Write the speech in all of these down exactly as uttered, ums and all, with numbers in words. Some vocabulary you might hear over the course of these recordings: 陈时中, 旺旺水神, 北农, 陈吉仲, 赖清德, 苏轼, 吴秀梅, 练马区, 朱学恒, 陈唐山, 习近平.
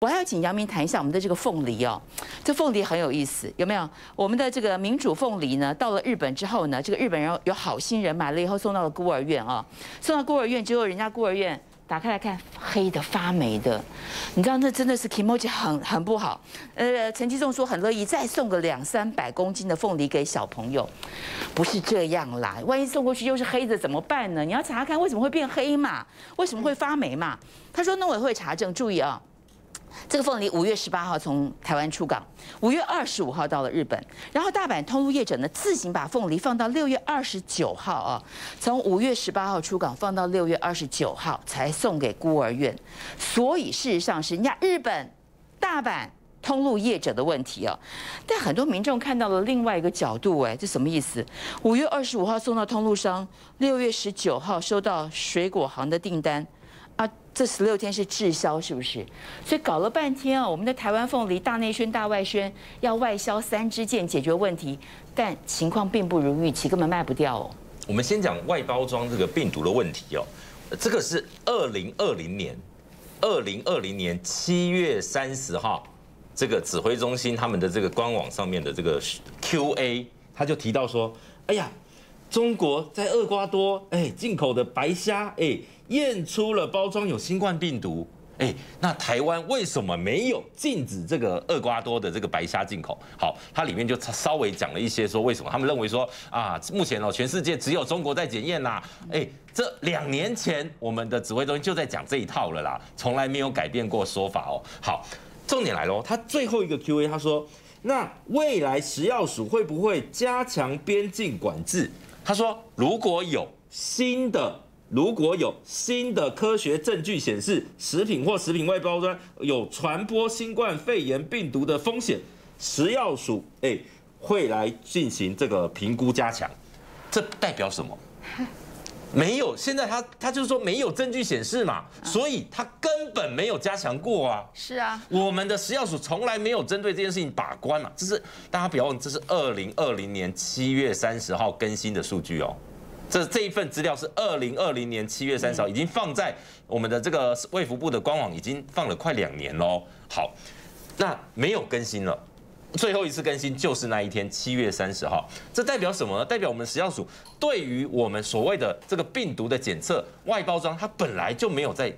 我还要请杨明谈一下我们的这个凤梨哦，这凤梨很有意思，有没有？我们的这个民主凤梨呢，到了日本之后呢，这个日本人有好心人买了以后送到了孤儿院啊、哦，送到孤儿院之后，人家孤儿院打开来看，黑的发霉的，你知道那真的是 kimochi 很很不好。呃，陈吉仲说很乐意再送个两三百公斤的凤梨给小朋友，不是这样啦，万一送过去又是黑的怎么办呢？你要查看为什么会变黑嘛，为什么会发霉嘛？他说农委会查证，注意啊、哦。 这个凤梨五月十八号从台湾出港，五月二十五号到了日本，然后大阪通路业者呢自行把凤梨放到六月二十九号啊，从五月十八号出港放到六月二十九号才送给孤儿院，所以事实上是人家日本大阪通路业者的问题啊，但很多民众看到了另外一个角度，哎，这什么意思？五月二十五号送到通路商，六月十九号收到水果行的订单。 啊，这十六天是滞销，是不是？所以搞了半天啊，我们的台湾凤梨大内宣、大外宣，要外销三支箭解决问题，但情况并不如预期，根本卖不掉哦。我们先讲外包装这个病毒的问题哦，这个是二零二零年，二零二零年七月三十号，这个指挥中心他们的这个官网上面的这个 Q A， 他就提到说，哎呀。 中国在厄瓜多，哎，进口的白虾，哎，验出了包装有新冠病毒，哎，那台湾为什么没有禁止这个厄瓜多的这个白虾进口？好，它里面就稍微讲了一些说为什么他们认为说啊，目前哦，全世界只有中国在检验啦，哎，这两年前我们的指挥中心就在讲这一套了啦，从来没有改变过说法哦。好，重点来喽，他最后一个 Q A， 他说，那未来食药署会不会加强边境管制？ 他说：“如果有新的，如果有新的科学证据显示食品或食品外包装有传播新冠肺炎病毒的风险，食药署哎会来进行这个评估加强。这代表什么？没有，现在他他就是说没有证据显示嘛，所以他根本没有加强过啊。是啊，我们的食药署从来没有针对这件事情把关嘛。这是大家不要忘，这是二零二零年七月三十号更新的数据哦。这这一份资料是二零二零年七月三十号，已经放在我们的这个卫福部的官网已经放了快两年喽。好，那没有更新了。 最后一次更新就是那一天，七月三十号。这代表什么呢？代表我们食药署对于我们所谓的这个病毒的检测外包装，它本来就没有在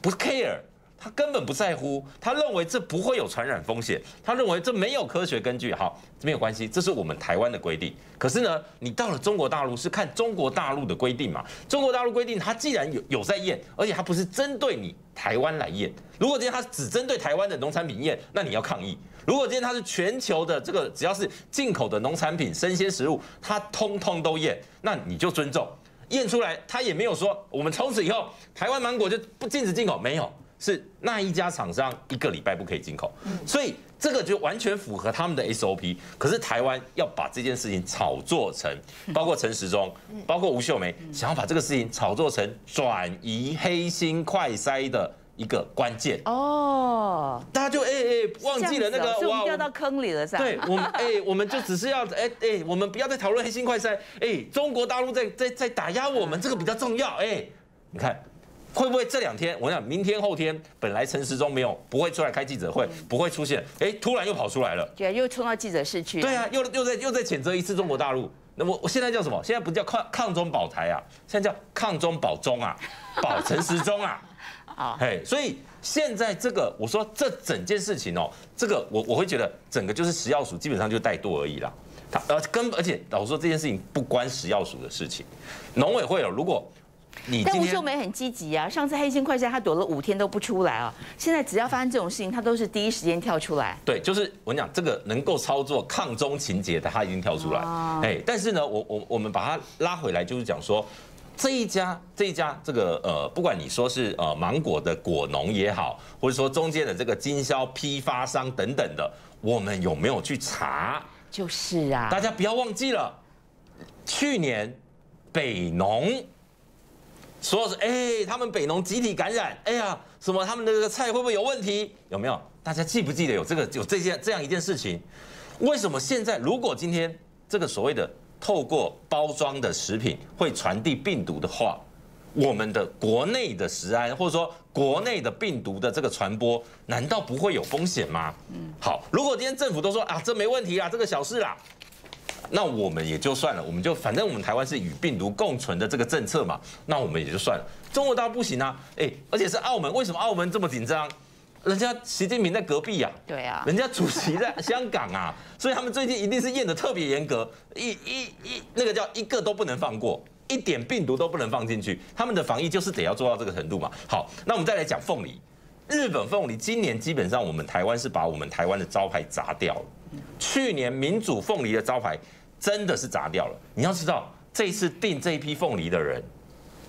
不 care， 它根本不在乎，它认为这不会有传染风险，它认为这没有科学根据。好，没有关系，这是我们台湾的规定。可是呢，你到了中国大陆是看中国大陆的规定嘛？中国大陆规定，它既然有有在验，而且它不是针对你台湾来验。如果今天它只针对台湾的农产品验，那你要抗议。 如果今天它是全球的这个，只要是进口的农产品、生鲜食物，它通通都验，那你就尊重。验出来，它也没有说我们从此以后台湾芒果就不禁止进口，没有，是那一家厂商一个礼拜不可以进口，所以这个就完全符合他们的 S O P。可是台湾要把这件事情炒作成，包括陈时中，包括吴秀梅，想要把这个事情炒作成转移黑心快筛的。 一个关键哦，大家就哎哎忘记了那个，哇，掉到坑里了噻。对，我们哎、欸，我们就只是要哎哎，我们不要再讨论黑心快筛，哎，中国大陆在在在打压我们，这个比较重要。哎，你看会不会这两天，我想明天后天，本来陈时中没有不会出来开记者会，不会出现，哎，突然又跑出来了，对，又冲到记者室去。对啊，又又在又在谴责一次中国大陆。 那么我现在叫什么？现在不叫抗抗中保台啊，现在叫抗中保中啊，保陈时中啊，啊，嘿，所以现在这个我说这整件事情哦，这个我我会觉得整个就是食药署基本上就怠惰而已啦，他呃跟而且老实说这件事情不关食药署的事情，农委会哦，如果。 但吴秀梅很积极啊！上次黑心快筛她躲了五天都不出来啊，现在只要发生这种事情，她都是第一时间跳出来。对，就是我跟你讲这个能够操作抗中情节的，她已经跳出来。哎，但是呢，我我我们把它拉回来，就是讲说这一家这一家这个呃，不管你说是呃芒果的果农也好，或者说中间的这个经销批发商等等的，我们有没有去查？就是啊，大家不要忘记了，去年北农。 所有是哎，他们北农集体感染，哎呀，什么他们的这个菜会不会有问题？有没有？大家记不记得有这个有这件这样一件事情？为什么现在如果今天这个所谓的透过包装的食品会传递病毒的话，我们的国内的食安，或者说国内的病毒的这个传播，难道不会有风险吗？嗯，好，如果今天政府都说啊，这没问题啊，这个小事啦。 那我们也就算了，我们就反正我们台湾是与病毒共存的这个政策嘛，那我们也就算了。中国大陆不行啊，哎，而且是澳门，为什么澳门这么紧张？人家习近平在隔壁呀，对啊，人家主席在香港啊，所以他们最近一定是验得特别严格，一一一那个叫一个都不能放过，一点病毒都不能放进去，他们的防疫就是得要做到这个程度嘛。好，那我们再来讲凤梨，日本凤梨今年基本上我们台湾是把我们台湾的招牌砸掉了。 去年民主凤梨的招牌真的是砸掉了。你要知道，这次订这一批凤梨的人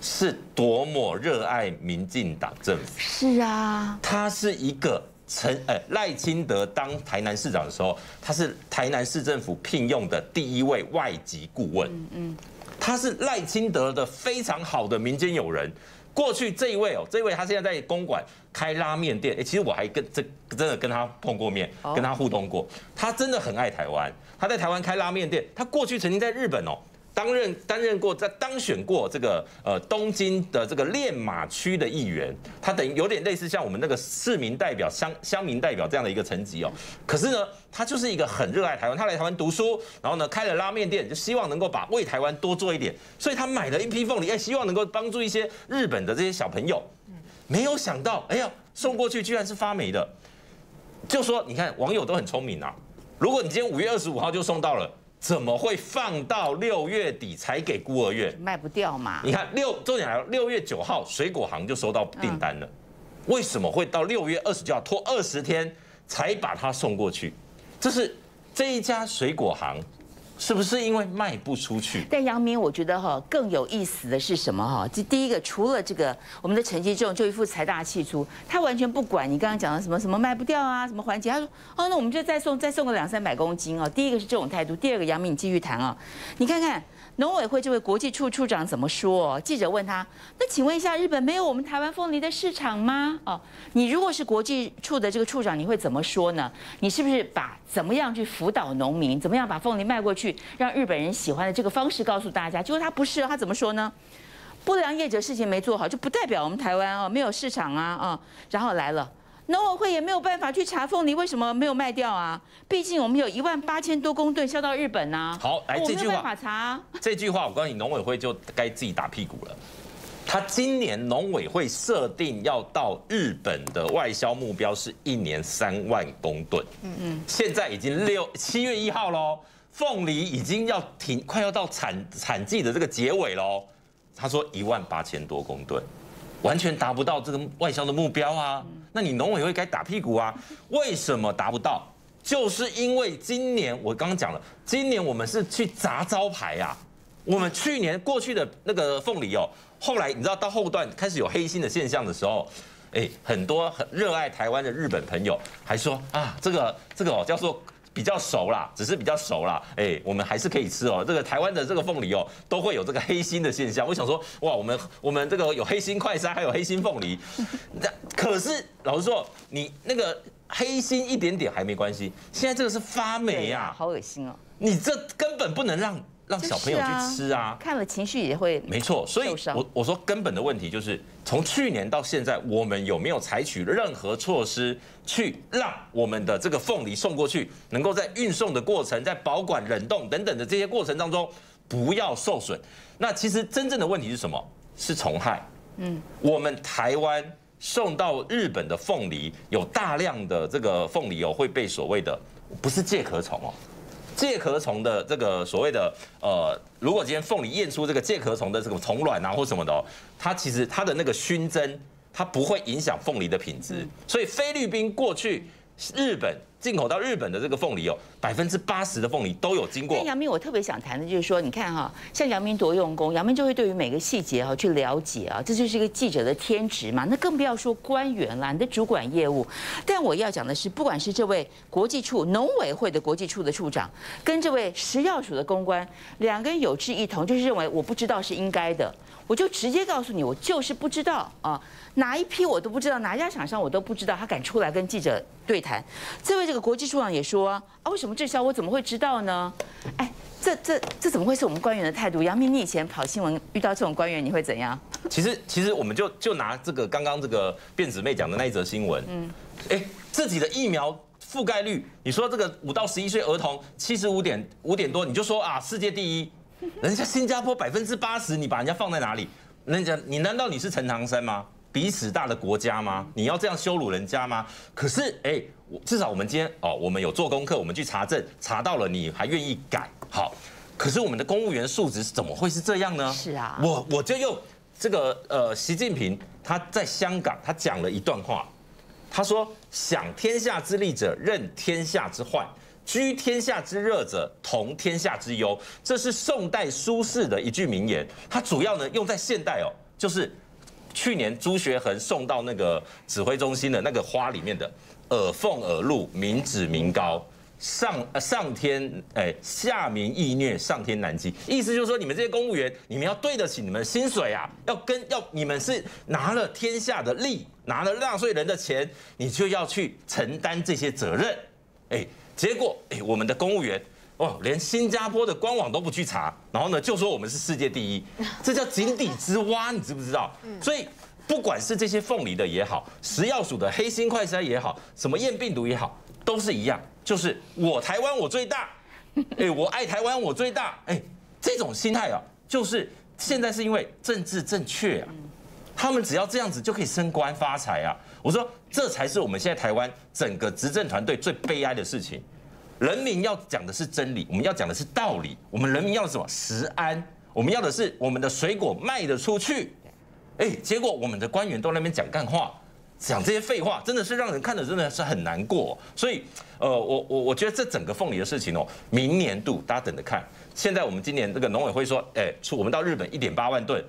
是多么热爱民进党政府。是啊，他是一个陈呃赖清德当台南市长的时候，他是台南市政府聘用的第一位外籍顾问。嗯嗯，他是赖清德的非常好的民间友人。 过去这一位哦，这一位他现在在公馆开拉面店，哎，其实我还跟这真的跟他碰过面，跟他互动过。他真的很爱台湾，他在台湾开拉面店。他过去曾经在日本哦，担任担任过在当选过这个呃东京的这个练马区的议员，他等于有点类似像我们那个市民代表、乡乡民代表这样的一个层级哦。可是呢，他就是一个很热爱台湾，他来台湾读书，然后呢开了拉面店，就希望能够把为台湾多做一点，所以他买了一批凤梨，哎，希望能够帮助一些日本的这些小朋友。没有想到，哎呀，送过去居然是发霉的。就说你看，网友都很聪明啊，如果你今天五月二十五号就送到了。 怎么会放到六月底才给孤儿院？卖不掉嘛！你看六，重点来了，六月九号水果行就收到订单了，为什么会到六月二十九号拖二十天才把它送过去？这是这一家水果行。 是不是因为卖不出去？但杨明，我觉得哈更有意思的是什么哈？这第一个，除了这个我们的陈吉仲就一副财大气粗，他完全不管你刚刚讲的什么什么卖不掉啊，什么环节，他说哦，那我们就再送再送个两三百公斤哦。第一个是这种态度，第二个杨明你继续谈啊，你看看农委会这位国际处处长怎么说？记者问他，那请问一下，日本没有我们台湾凤梨的市场吗？哦，你如果是国际处的这个处长，你会怎么说呢？你是不是把怎么样去辅导农民，怎么样把凤梨卖过去？ 让日本人喜欢的这个方式告诉大家，结果他不是，他怎么说呢？不良业者事情没做好，就不代表我们台湾哦没有市场啊啊！然后来了，农委会也没有办法去查凤梨为什么没有卖掉啊，毕竟我们有一万八千多公吨销到日本呐。好，来这句话，这句话我告诉你，农委会就该自己打屁股了。他今年农委会设定要到日本的外销目标是一年三万公吨，嗯嗯，现在已经六七月一号喽。 凤梨已经要停，快要到产产季的这个结尾喽。他说一万八千多公吨，完全达不到这个外销的目标啊。那你农委会该打屁股啊？为什么达不到？就是因为今年我刚刚讲了，今年我们是去砸招牌啊。我们去年过去的那个凤梨哦，后来你知道到后段开始有黑心的现象的时候。 哎，很多很热爱台湾的日本朋友还说啊，这个这个哦叫做比较熟啦，只是比较熟啦。哎，我们还是可以吃哦。这个台湾的这个凤梨哦，都会有这个黑心的现象。我想说，哇，我们我们这个有黑心快篩，还有黑心凤梨。那可是老实说，你那个黑心一点点还没关系，现在这个是发霉啊，好恶心哦！你这根本不能让让小朋友去吃啊，看了情绪也会没错。所以我我说根本的问题就是。 从去年到现在，我们有没有采取任何措施去让我们的这个凤梨送过去，能够在运送的过程、在保管、冷冻等等的这些过程当中不要受损？那其实真正的问题是什么？是虫害。嗯，我们台湾送到日本的凤梨，有大量的这个凤梨哦会被所谓的不是介壳虫哦，介壳虫的这个所谓的呃。 如果今天凤梨验出这个介壳虫的这个虫卵啊或什么的哦，它其实它的那个熏蒸，它不会影响凤梨的品质。所以菲律宾过去日本进口到日本的这个凤梨哦，百分之八十的凤梨都有经过。但杨明，我特别想谈的就是说，你看哈、哦，像杨明多用功，杨明就会对于每个细节哈、哦、去了解啊，这就是一个记者的天职嘛。那更不要说官员啦，你的主管业务。但我要讲的是，不管是这位国际处农委会的国际处的处长，跟这位食药署的公关，两个人有志一同，就是认为我不知道是应该的，我就直接告诉你，我就是不知道啊，哪一批我都不知道，哪一家厂商我都不知道，他敢出来跟记者对谈。这位这个国际处长也说啊，为什么滞销我怎么会知道呢？哎。 这这这怎么会是我们官员的态度？杨明，你以前跑新闻遇到这种官员，你会怎样？其实其实我们就就拿这个刚刚这个辫子妹讲的那一则新闻，嗯，哎，自己的疫苗覆盖率，你说这个五到十一岁儿童七十五点五点多，你就说啊世界第一，人家新加坡百分之八十，你把人家放在哪里？人家你难道你是陈唐山吗？比此大的国家吗？你要这样羞辱人家吗？可是哎，至少我们今天哦，我们有做功课，我们去查证，查到了，你还愿意改。 好，可是我们的公务员素质怎么会是这样呢？是啊，我我就用这个呃，习近平他在香港他讲了一段话，他说：“想天下之利者，任天下之患；居天下之热者，同天下之忧。”这是宋代苏轼的一句名言，它主要呢用在现代哦，就是去年朱学恒送到那个指挥中心的那个花里面的“耳凤耳禄，民脂民膏”。 上上天哎，下民易虐，上天难欺。意思就是说，你们这些公务员，你们要对得起你们的薪水啊，要跟要你们是拿了天下的利，拿了纳税人的钱，你就要去承担这些责任。哎，结果哎，我们的公务员哦，连新加坡的官网都不去查，然后呢就说我们是世界第一，这叫井底之蛙，你知不知道？所以。 不管是这些凤梨的也好，食药署的黑心快筛也好，什么验病毒也好，都是一样，就是我台湾我最大，哎，我爱台湾我最大，哎，这种心态啊，就是现在是因为政治正确啊，他们只要这样子就可以升官发财啊。我说这才是我们现在台湾整个执政团队最悲哀的事情。人民要讲的是真理，我们要讲的是道理，我们人民要的是什么？食安，我们要的是我们的水果卖得出去。 哎，结果我们的官员都在那边讲干话，讲这些废话，真的是让人看的真的是很难过。所以，呃，我我我觉得这整个凤梨的事情哦，明年度大家等着看。现在我们今年这个农委会说，哎，出我们到日本一点八万吨，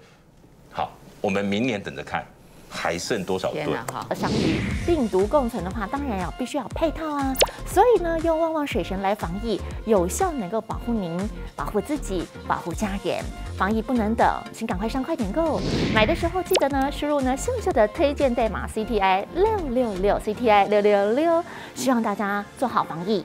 好，我们明年等着看。 还剩多少吨？而相比病毒共存的话，当然要必须要配套啊。所以呢，用旺旺水神来防疫，有效能够保护您、保护自己、保护家人。防疫不能等，请赶快上快点购。买的时候记得呢，输入呢秀秀的推荐代码 C T I 六六六 C T I 六六六，希望大家做好防疫。